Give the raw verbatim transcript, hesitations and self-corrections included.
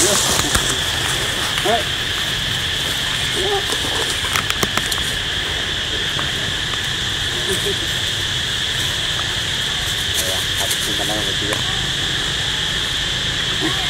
What? What?